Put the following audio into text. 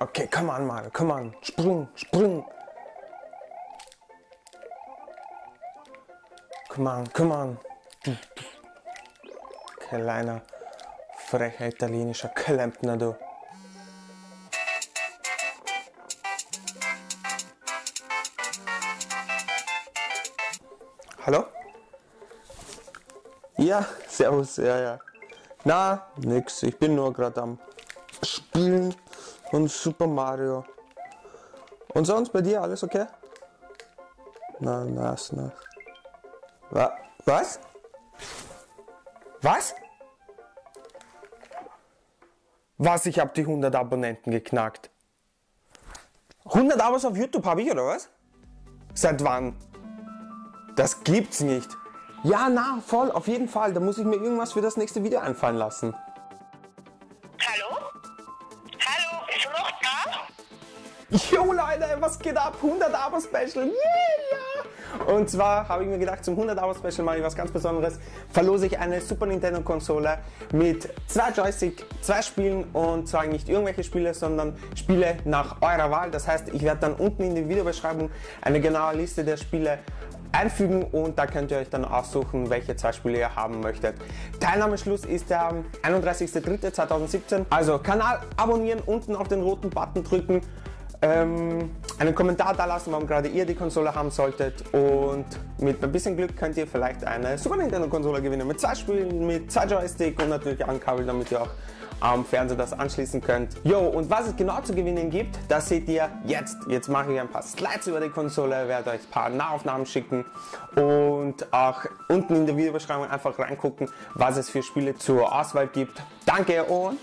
Okay, come on, Mann, come on. Spring, spring. Come on, come on. Kleiner, frecher italienischer Klempner, du. Hallo? Ja, servus, ja, ja. Na, nix, ich bin nur gerade am Spielen und Super Mario. Und sonst bei dir alles okay? Na, nass, nass. Was? Was? Was, ich hab die 100 Abonnenten geknackt. 100 Abos auf YouTube habe ich, oder was? Seit wann? Das gibt's nicht. Ja, na, voll, auf jeden Fall. Da muss ich mir irgendwas für das nächste Video einfallen lassen. Hallo? Hallo, bist du noch da? Jo, Leute, was geht ab? 100 Abos Special. Yeah! Und zwar habe ich mir gedacht, zum 100 Abos Special mache ich was ganz Besonderes. Verlose ich eine Super Nintendo Konsole mit 2 Joystick, 2 Spielen, und zwar nicht irgendwelche Spiele, sondern Spiele nach eurer Wahl. Das heißt, ich werde dann unten in der Videobeschreibung eine genaue Liste der Spiele einfügen und da könnt ihr euch dann aussuchen, welche 2 Spiele ihr haben möchtet. Teilnahmeschluss ist der 31.03.2017. Also Kanal abonnieren, unten auf den roten Button drücken, einen Kommentar da lassen, warum gerade ihr die Konsole haben solltet, und mit ein bisschen Glück könnt ihr vielleicht eine Super Nintendo Konsole gewinnen mit 2 Spielen, mit 2 Joystick und natürlich ein Kabel, damit ihr auch am Fernseher das anschließen könnt. Jo, und was es genau zu gewinnen gibt, das seht ihr jetzt. Jetzt mache ich ein paar Slides über die Konsole, werde euch ein paar Nahaufnahmen schicken und auch unten in der Videobeschreibung einfach reingucken, was es für Spiele zur Auswahl gibt. Danke und...